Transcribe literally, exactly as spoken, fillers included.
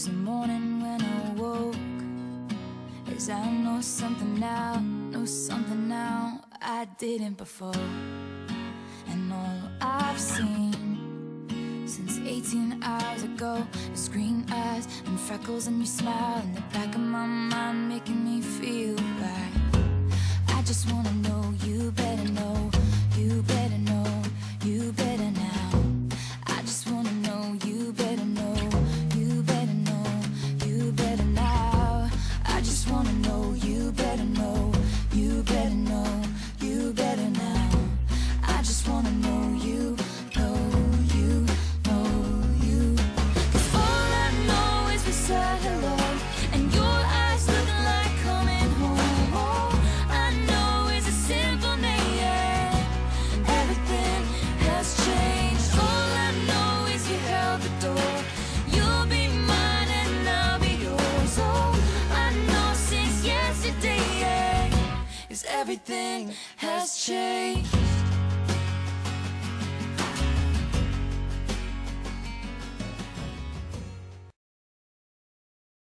was the morning when I woke, as I know something now, know something now I didn't before. And all I've seen since eighteen hours ago is green eyes and freckles and your smile in the back of my mind, making me feel right. I just wanna know, you better know, you better know, you better now. I just wanna know, you better know, you better know, you better now. I just wanna know, you better know, you better know, you better now. I just wanna know you, know you, know you. 'Cause all I know is we said hello, and your eyes looking like coming home. All I know is a simple name, yeah. Everything has changed. All I know is you held the door. You'll be mine and I'll be yours. All I know since yesterday, yeah, is everything has changed.